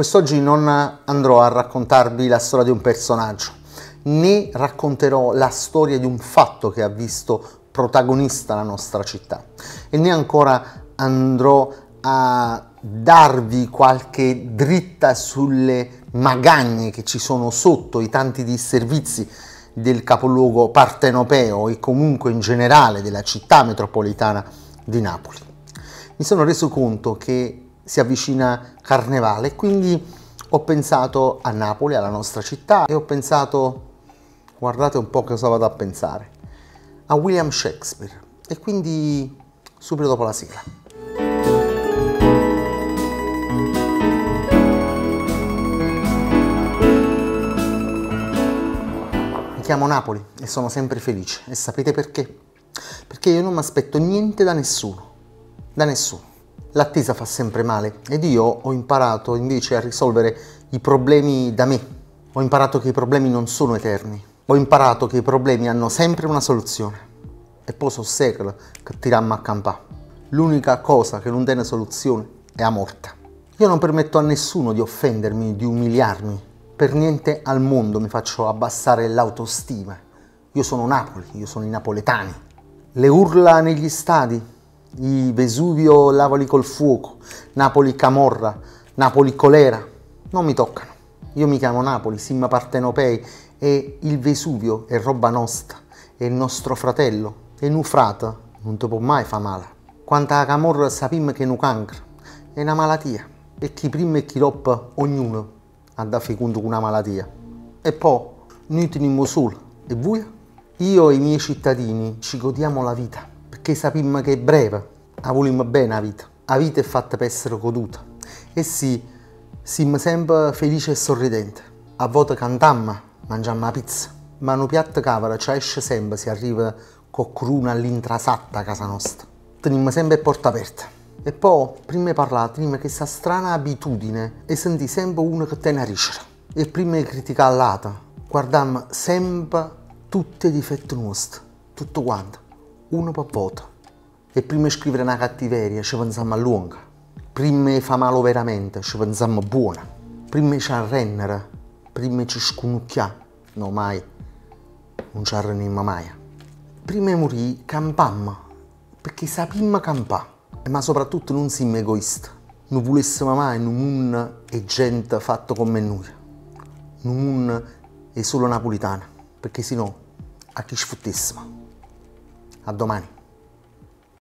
Quest'oggi non andrò a raccontarvi la storia di un personaggio, né racconterò la storia di un fatto che ha visto protagonista la nostra città, e né ancora andrò a darvi qualche dritta sulle magagne che ci sono sotto i tanti disservizi del capoluogo partenopeo e comunque in generale della città metropolitana di Napoli. Mi sono reso conto che si avvicina Carnevale, quindi ho pensato a Napoli, alla nostra città, e ho pensato, guardate un po' cosa vado a pensare, a William Shakespeare. E quindi subito dopo la sigla. Mi chiamo Napoli e sono sempre felice, e sapete perché? Perché io non mi aspetto niente da nessuno, L'attesa fa sempre male ed io ho imparato invece a risolvere i problemi da me. Ho imparato che i problemi non sono eterni. Ho imparato che i problemi hanno sempre una soluzione. E poi so secolo che tirammo a campà. L'unica cosa che non tiene soluzione è la morte. Io non permetto a nessuno di offendermi, di umiliarmi. Per niente al mondo mi faccio abbassare l'autostima. Io sono Napoli, io sono i napoletani. Le urla negli stadi. I Vesuvio lavali col fuoco, Napoli camorra, Napoli colera, non mi toccano. Io mi chiamo Napoli, simma partenopei, e il Vesuvio è roba nostra, è il nostro fratello, e nufrata non ti può mai fa male. Quanta camorra sapim che nu cancro, è una malattia, e chi prima e chi dopo ognuno ha da fare conto con una malattia. E poi, noi teniamo solo, e voi? Io e i miei cittadini ci godiamo la vita. Perché sapimmo che è breve, la volimmo bene la vita. La vita è fatta per essere goduta. E sì, siamo sempre felici e sorridenti. A volte cantammo, mangiamo la pizza. Ma un piatto cavolo ci esce sempre se arriva qualcuno all'intrasatta a casa nostra. Teniamo sempre porta aperta. E poi, prima di parlare, teniamo questa strana abitudine e senti sempre uno che te ne risce. E prima di criticare l'altro, guardiamo sempre tutti i difetti nostri, tutto quanto. Uno per volta. E prima di scrivere una cattiveria ci pensiamo a lungo, prima di fare male veramente ci pensiamo buona, prima di ci arrennere, prima di ci sconucchiare, no mai, non ci arrenniamo mai. Prima di morire campammo, perché sappiamo campare, ma soprattutto non siamo egoisti, non volessimo mai in un mondo e gente fatta come noi, in un mondo è solo napolitana, perché sennò a chi sfottessimo. A domani.